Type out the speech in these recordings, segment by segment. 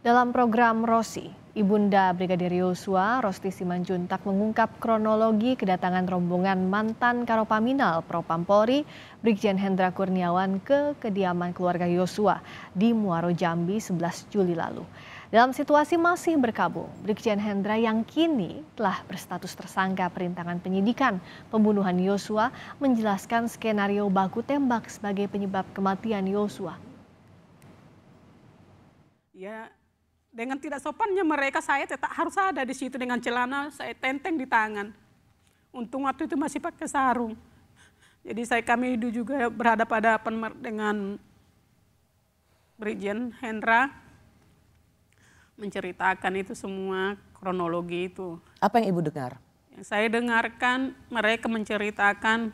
Dalam program Rosi, Ibunda Brigadir Yosua Rosti Simanjuntak mengungkap kronologi kedatangan rombongan mantan Karopaminal Propampolri Brigjen Hendra Kurniawan ke kediaman keluarga Yosua di Muaro Jambi 11 Juli lalu. Dalam situasi masih berkabung, Brigjen Hendra yang kini telah berstatus tersangka perintangan penyidikan pembunuhan Yosua menjelaskan skenario baku tembak sebagai penyebab kematian Yosua. Ya, dengan tidak sopannya mereka, saya tetap harus ada di situ dengan celana saya tenteng di tangan. Untung waktu itu masih pakai sarung. Jadi kami juga berhadapan-hadapan dengan Brigjen Hendra, menceritakan itu semua kronologi itu. Apa yang Ibu dengar? Yang saya dengarkan mereka menceritakan,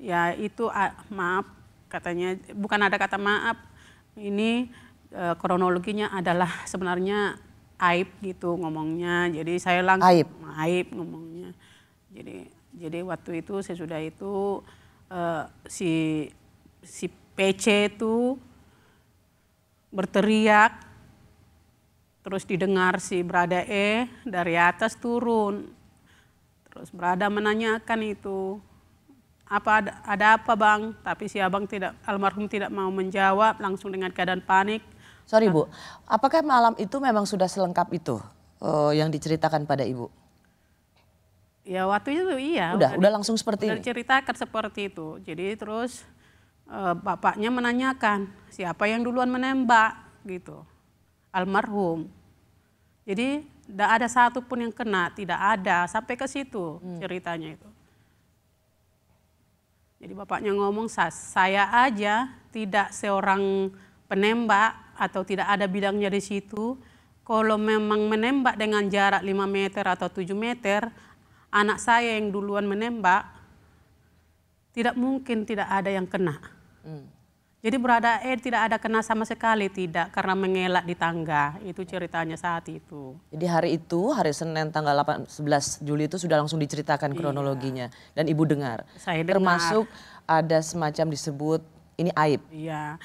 ya itu maaf katanya, bukan ada kata maaf, ini kronologinya adalah sebenarnya aib gitu ngomongnya. Jadi saya langsung aib ngomongnya. Jadi waktu itu sesudah itu si PC itu berteriak, terus didengar si Brada E dari atas turun. Terus Brada menanyakan itu, apa ada apa bang? Tapi si abang almarhum tidak mau menjawab, langsung dengan keadaan panik. Sorry Bu, apakah malam itu memang sudah selengkap itu yang diceritakan pada Ibu? Ya waktu itu iya. Udah langsung seperti ini? Diceritakan seperti itu. Jadi terus bapaknya menanyakan siapa yang duluan menembak gitu. Almarhum. Jadi tidak ada satupun yang kena, tidak ada. Sampai ke situ ceritanya itu. Jadi bapaknya ngomong saya aja tidak seorang penembak atau tidak ada bidangnya di situ. Kalau memang menembak dengan jarak 5 meter atau 7 meter, anak saya yang duluan menembak, tidak mungkin tidak ada yang kena. Jadi Brada E tidak ada kena sama sekali, tidak, karena mengelak di tangga. Itu ceritanya saat itu. Jadi hari itu, hari Senin tanggal 11 Juli itu sudah langsung diceritakan kronologinya. Iya. Dan Ibu dengar. Saya dengar. Termasuk ada semacam disebut ini aib. Iya.